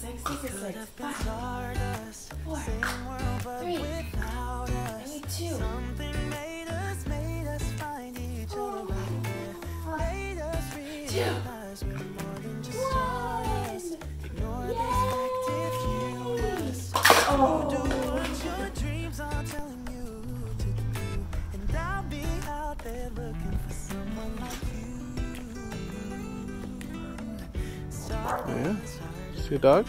6. This is 6. 5, 4, 3. I need 2. Yeah, see a dog?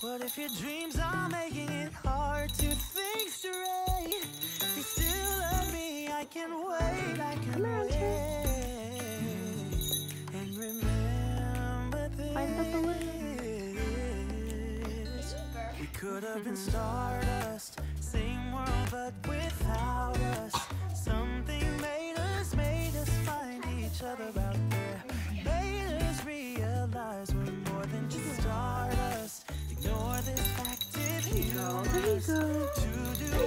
What if your dreams are making it hard to think straight? If you still love me, I can wait, I can wait. Could have been stardust, same world but without us. Something made us find each other out there. Made us realize we're more than just stardust. Ignore this fact if you know this. To do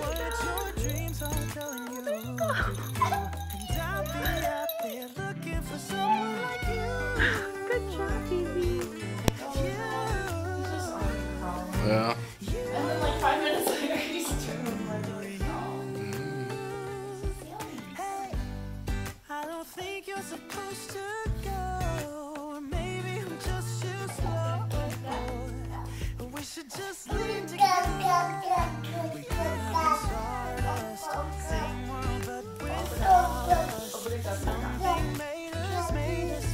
what your dreams are telling you. And I'll be out there looking for someone like you. Good job, baby. Yeah. And then like 5 minutes later, he's turning my door. Hey, I don't think you're supposed to go. Maybe I'm just too slow. We should just leave together. We could have stardust, same world but without us. Something made us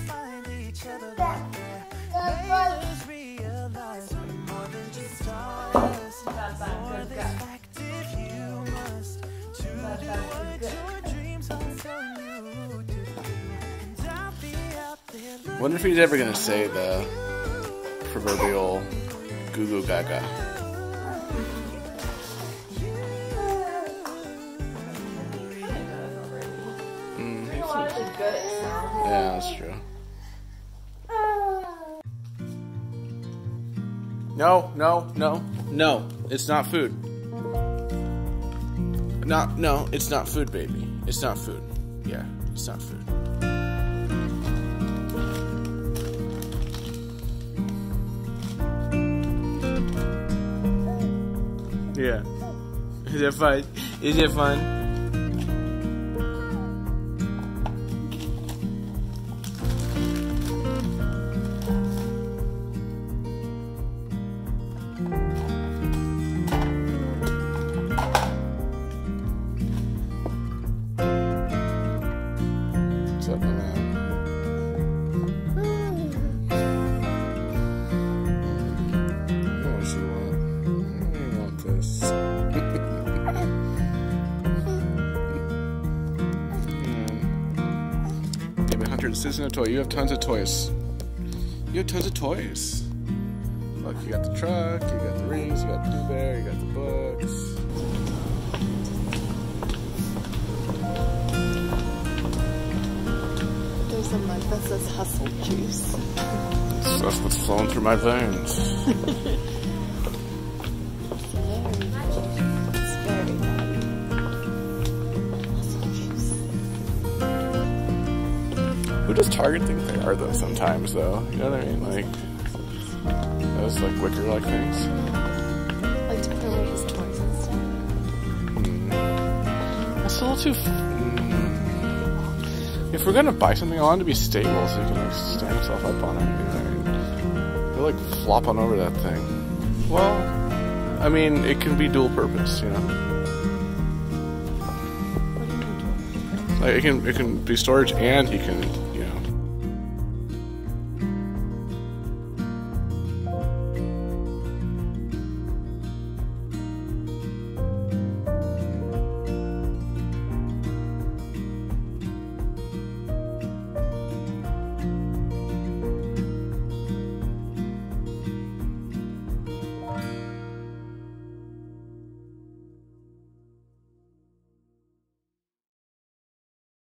find each other out there. Made us realize we're more than just stars. For this fact, if you must, to do what your dreams are telling you to do. And I'll be out there. Wonder if he's ever gonna say the proverbial goo goo gaga. Yeah, that's true. No, no, no, no. It's not food. No, it's not food, baby. It's not food. Yeah, it's not food. Yeah. Is it fun? Is it fun? This isn't a toy. You have tons of toys. You have tons of toys. Look, you got the truck, you got the rings, you got the Pooh Bear, you got the books. There's a mug that says hustle juice. That's what's flowing through my veins. Who does Target think they are though sometimes though? You know what I mean? Like those like wicker like things. Like to put away his toys and stuff. That's a little too If we're gonna buy something, I want it to be stable so you can like stand yourself up on it, you know what I mean? You're like flopping over that thing. Well, I mean it can be dual purpose, you know. Like it can be storage and he can